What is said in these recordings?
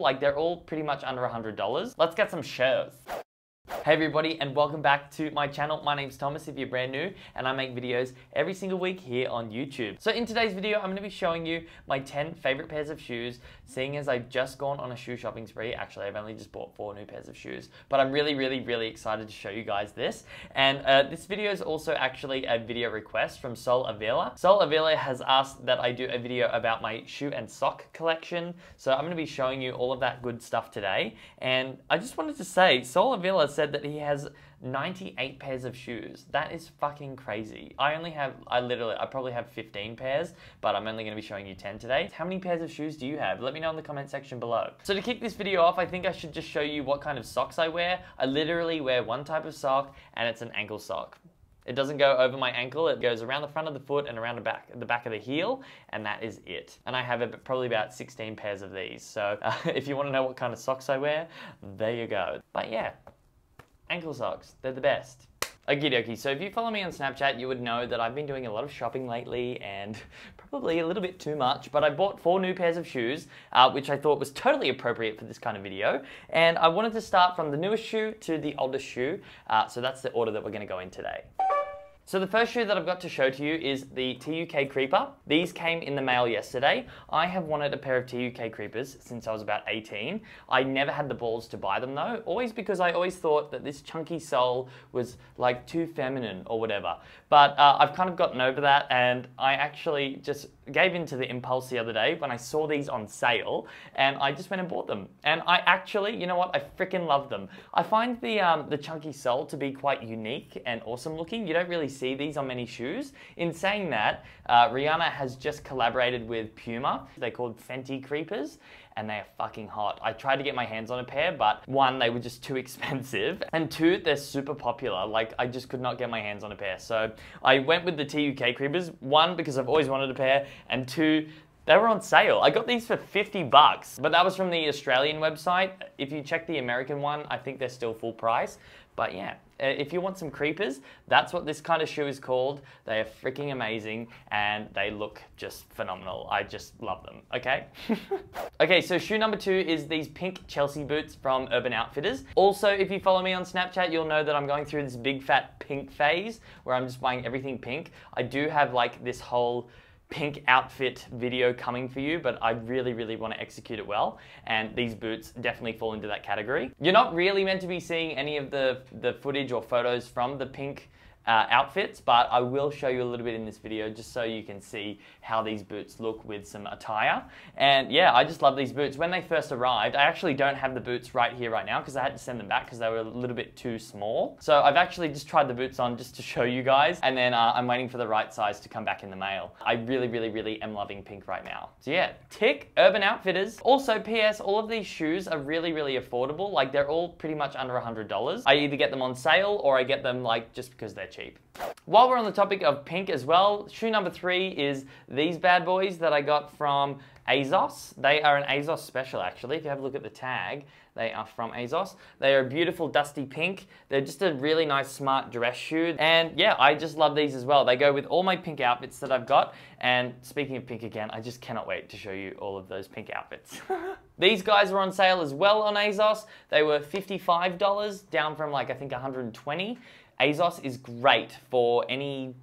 Like, they're all pretty much under $100. Let's get some shirts. Hey everybody, and welcome back to my channel. My name's Thomas if you're brand new, and I make videos every single week here on YouTube. So in today's video, I'm gonna be showing you my 10 favorite pairs of shoes, seeing as I've just gone on a shoe shopping spree. Actually, I've only just bought 4 new pairs of shoes, but I'm really excited to show you guys this. And this video is also actually a video request from Sol Avila. Sol Avila has asked that I do a video about my shoe and sock collection. So I'm gonna be showing you all of that good stuff today. And I just wanted to say, Sol Avila said that he has 98 pairs of shoes. That is fucking crazy. I probably have 15 pairs, but I'm only gonna be showing you 10 today. How many pairs of shoes do you have? Let me know in the comment section below. So to kick this video off, I think I should just show you what kind of socks I wear. I literally wear one type of sock, and it's an ankle sock. It doesn't go over my ankle, it goes around the front of the foot and around the back of the heel, and that is it. And I have probably about 16 pairs of these. So if you wanna know what kind of socks I wear, there you go. But yeah. Ankle socks, they're the best. Okie dokie, so if you follow me on Snapchat, you would know that I've been doing a lot of shopping lately, and probably a little bit too much, but I bought 4 new pairs of shoes, which I thought was totally appropriate for this kind of video. And I wanted to start from the newest shoe to the oldest shoe, so that's the order that we're gonna go in today. So the first shoe that I've got to show to you is the TUK Creeper. These came in the mail yesterday. I have wanted a pair of TUK Creepers since I was about 18. I never had the balls to buy them though, because I always thought that this chunky sole was like too feminine or whatever. But I've kind of gotten over that, and I actually just gave in to the impulse the other day when I saw these on sale, and I just went and bought them. And I actually, you know what, I freaking love them. I find the chunky sole to be quite unique and awesome looking. You don't really see these on many shoes. In saying that, Rihanna has just collaborated with Puma. They're called Fenty Creepers, and they are fucking hot. I tried to get my hands on a pair, but 1, they were just too expensive, and 2, they're super popular. Like, I just could not get my hands on a pair. So I went with the TUK Creepers, 1, because I've always wanted a pair, and 2, they were on sale. I got these for $50, but that was from the Australian website. If you check the American one, I think they're still full price. But yeah, if you want some creepers, that's what this kind of shoe is called. They are freaking amazing, and they look just phenomenal. I just love them, okay? Okay, so shoe number 2 is these pink Chelsea boots from Urban Outfitters. Also, if you follow me on Snapchat, you'll know that I'm going through this big fat pink phase where I'm just buying everything pink. I do have like this whole pink outfit video coming for you, but I really want to execute it well, and these boots definitely fall into that category. You're not really meant to be seeing any of the footage or photos from the pink outfits, but I will show you a little bit in this video just so you can see how these boots look with some attire. And yeah, I just love these boots. When they first arrived, I actually don't have the boots right here right now because I had to send them back because they were a little bit too small. So I've actually just tried the boots on just to show you guys, and then I'm waiting for the right size to come back in the mail. I really am loving pink right now. So yeah, tick Urban Outfitters. Also, PS, all of these shoes are really affordable. Like, they're all pretty much under $100. I either get them on sale or I get them like just because they're cheap. While we're on the topic of pink as well, shoe number 3 is these bad boys that I got from ASOS. They are an ASOS special, actually. If you have a look at the tag, they are from ASOS. They are a beautiful dusty pink. They're just a really nice smart dress shoe. And yeah, I just love these as well. They go with all my pink outfits that I've got. And speaking of pink again, I just cannot wait to show you all of those pink outfits. These guys were on sale as well on ASOS. They were $55, down from like I think $120. ASOS is great for anything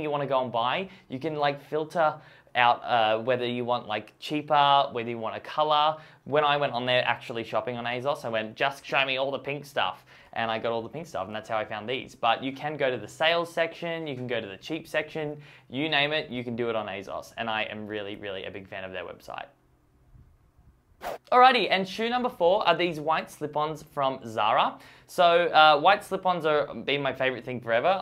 you want to go and buy. You can like filter out whether you want like cheaper, whether you want a color. When I went on there actually shopping on ASOS, I went, just show me all the pink stuff. And I got all the pink stuff, and that's how I found these. But you can go to the sales section, you can go to the cheap section, you name it, you can do it on ASOS. And I am really a big fan of their website. Alrighty, and shoe number 4 are these white slip-ons from Zara. So white slip-ons are been my favorite thing forever.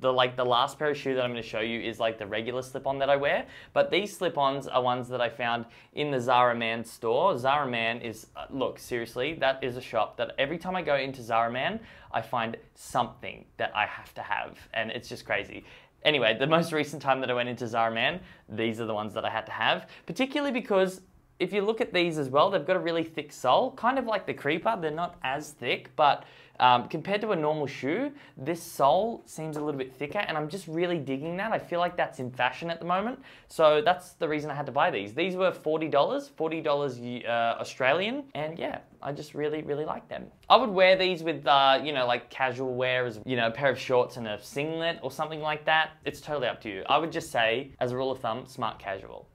The last pair of shoe that I'm going to show you is like the regular slip-on that I wear, but these slip-ons are ones that I found in the Zara Man store. Zara Man is, look, seriously, that is a shop that every time I go into Zara Man, I find something that I have to have, and it's just crazy. Anyway, the most recent time that I went into Zara Man, these are the ones that I had to have, particularly because If you look at these as well, they've got a really thick sole, kind of like the Creeper. They're not as thick, but compared to a normal shoe, this sole seems a little bit thicker, and I'm just really digging that. I feel like that's in fashion at the moment. So that's the reason I had to buy these. These were $40 Australian, and yeah, I just really, really like them. I would wear these with, you know, like casual wear as, you know, a pair of shorts and a singlet or something like that. It's totally up to you. I would just say, as a rule of thumb, smart casual.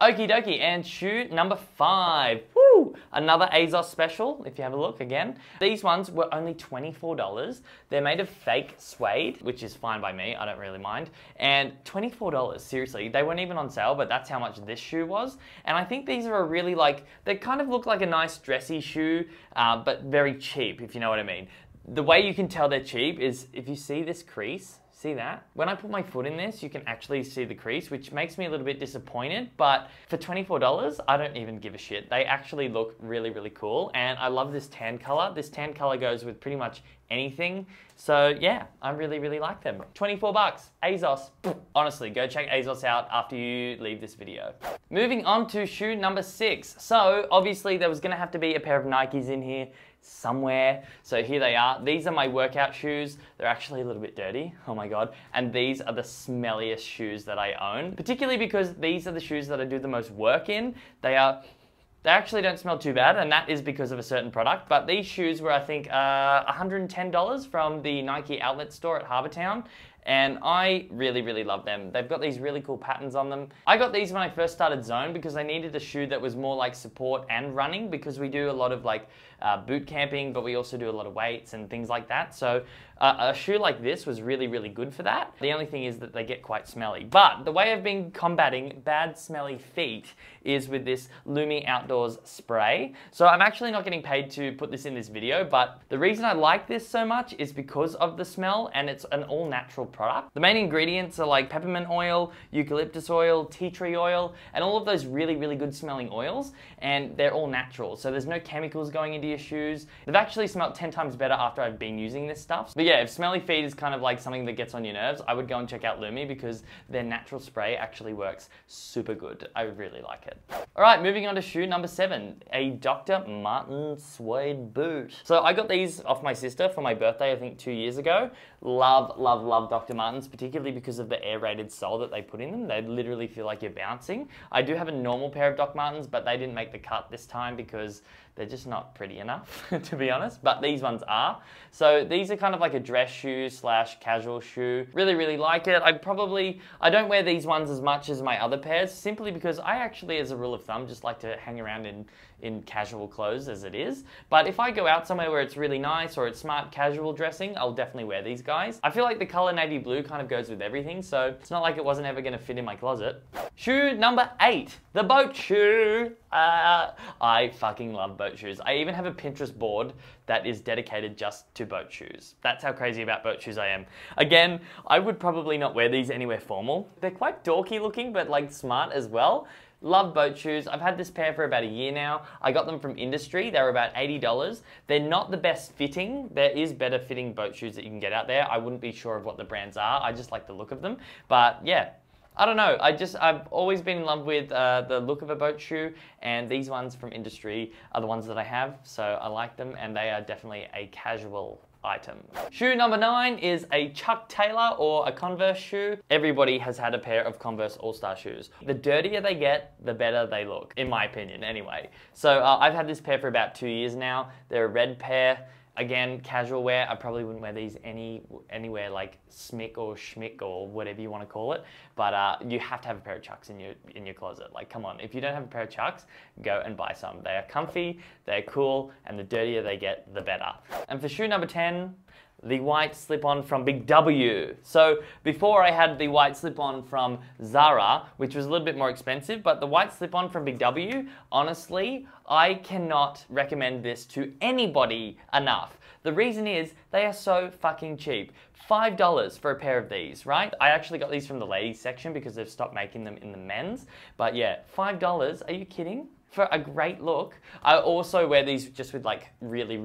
Okie dokie, and shoe number 5. Woo! Another ASOS special, if you have a look again. These ones were only $24. They're made of fake suede, which is fine by me, I don't really mind. And $24, seriously, they weren't even on sale, but that's how much this shoe was. And I think these are a really like, they kind of look like a nice dressy shoe, but very cheap, if you know what I mean. The way you can tell they're cheap is if you see this crease, see that? When I put my foot in this, you can actually see the crease, which makes me a little bit disappointed, but for $24, I don't even give a shit. They actually look really, really cool, and I love this tan color. This tan color goes with pretty much anything. So yeah, I really, really like them. 24 bucks, ASOS. Honestly, go check ASOS out after you leave this video. Moving on to shoe number 6. So obviously there was gonna have to be a pair of Nikes in here somewhere. So here they are. These are my workout shoes. They're actually a little bit dirty. Oh my God. And these are the smelliest shoes that I own, particularly because these are the shoes that I do the most work in. They actually don't smell too bad, and that is because of a certain product, but these shoes were, I think, $110 from the Nike outlet store at Harbortown, and I really, really love them. They've got these really cool patterns on them. I got these when I first started Zone because I needed a shoe that was more like support and running, because we do a lot of like boot camping, but we also do a lot of weights and things like that. So a shoe like this was really, really good for that. The only thing is that they get quite smelly, but the way I've been combating bad smelly feet is with this Lumi Outdoors spray. So I'm actually not getting paid to put this in this video, but the reason I like this so much is because of the smell, and it's an all natural product. The main ingredients are like peppermint oil, eucalyptus oil, tea tree oil, and all of those really, really good smelling oils, and they're all natural. So there's no chemicals going into your shoes. They've actually smelled 10 times better after I've been using this stuff. But yeah, if smelly feet is kind of like something that gets on your nerves, I would go and check out Lumi, because their natural spray actually works super good. I really like it. All right, moving on to shoe number 7, a Dr. Martens suede boot. So I got these off my sister for my birthday, I think 2 years ago. Love, love, love Dr. Martens, particularly because of the aerated sole that they put in them. They literally feel like you're bouncing. I do have a normal pair of Dr. Martens, but they didn't make the cut this time because they're just not pretty enough, to be honest, but these ones are. So these are kind of like a dress shoe slash casual shoe. Really, really like it. I don't wear these ones as much as my other pairs, simply because I actually, as a rule of thumb, just like to hang around in casual clothes as it is. But if I go out somewhere where it's really nice or it's smart casual dressing, I'll definitely wear these guys. I feel like the color navy blue kind of goes with everything, so it's not like it wasn't ever gonna fit in my closet. Shoe number 8, the boat shoe. I fucking love boat shoes. I even have a Pinterest board that is dedicated just to boat shoes. That's how crazy about boat shoes I am. Again, I would probably not wear these anywhere formal. They're quite dorky looking, but like smart as well. Love boat shoes. I've had this pair for about a year now. I got them from Industrie. They were about $80. They're not the best fitting. There is better fitting boat shoes that you can get out there. I wouldn't be sure of what the brands are. I just like the look of them, but yeah. I don't know, I've always been in love with the look of a boat shoe, and these ones from Industrie are the ones that I have, so I like them, and they are definitely a casual item. Shoe number 9 is a Chuck Taylor or a Converse shoe. Everybody has had a pair of Converse All-Star shoes. The dirtier they get, the better they look, in my opinion anyway. So I've had this pair for about 2 years now. They're a red pair. Again, casual wear. I probably wouldn't wear these anywhere like smick or schmick or whatever you want to call it. But you have to have a pair of Chucks in your closet. Like, come on. If you don't have a pair of Chucks, go and buy some. They are comfy, they're cool, and the dirtier they get, the better. And for shoe number 10, the white slip-on from Big W. So before I had the white slip-on from Zara, which was a little bit more expensive, but the white slip-on from Big W, honestly, I cannot recommend this to anybody enough. The reason is they are so fucking cheap. $5 for a pair of these, right? I actually got these from the ladies section because they've stopped making them in the men's, but yeah, $5, are you kidding? for a great look. I also wear these just with like really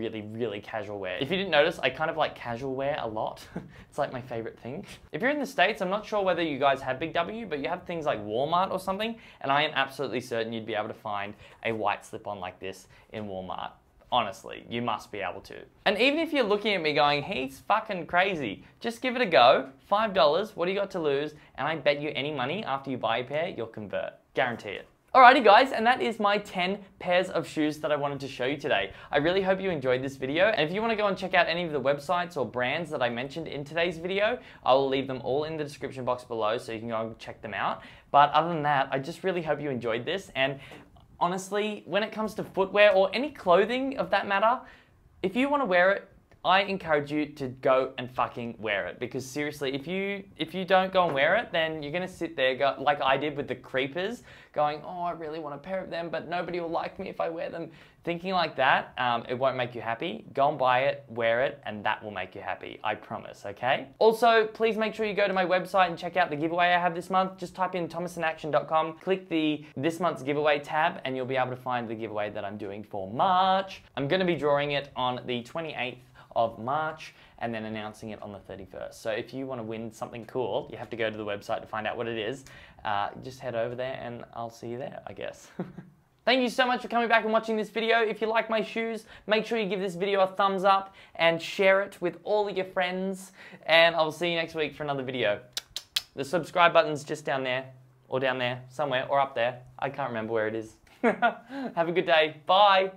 casual wear. If you didn't notice, I kind of like casual wear a lot. It's like my favorite thing. If you're in the States, I'm not sure whether you guys have Big W, but you have things like Walmart or something, and I am absolutely certain you'd be able to find a white slip-on like this in Walmart. Honestly, you must be able to. And even if you're looking at me going, he's fucking crazy, just give it a go. $5, what do you got to lose? And I bet you any money after you buy a pair, you'll convert. Guarantee it. Alrighty guys, and that is my 10 pairs of shoes that I wanted to show you today. I really hope you enjoyed this video, and if you want to go and check out any of the websites or brands that I mentioned in today's video, I will leave them all in the description box below so you can go and check them out. But other than that, I just really hope you enjoyed this, and honestly, when it comes to footwear or any clothing of that matter, if you want to wear it, I encourage you to go and fucking wear it, because seriously, if you don't go and wear it, then you're gonna sit there like I did with the creepers, going, oh, I really want a pair of them, but nobody will like me if I wear them. Thinking like that, it won't make you happy. Go and buy it, wear it, and that will make you happy. I promise, okay? Also, please make sure you go to my website and check out the giveaway I have this month. Just type in thomasinaction.com, click the this month's giveaway tab, and you'll be able to find the giveaway that I'm doing for March. I'm gonna be drawing it on the 28th of March and then announcing it on the 31st. So if you want to win something cool, you have to go to the website to find out what it is. Just head over there and I'll see you there, I guess. Thank you so much for coming back and watching this video. If you like my shoes, make sure you give this video a thumbs up and share it with all of your friends. And I'll see you next week for another video. The subscribe button's just down there, or down there somewhere, or up there. I can't remember where it is. Have a good day. Bye.